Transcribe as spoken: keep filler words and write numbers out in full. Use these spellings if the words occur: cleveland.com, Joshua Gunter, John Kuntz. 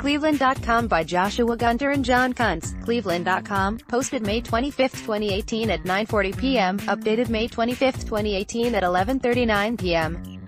Cleveland dot com by Joshua Gunter and John Kuntz. Cleveland dot com, posted May twenty-fifth, twenty eighteen at nine forty p m, updated May twenty-fifth, twenty eighteen at eleven thirty-nine p m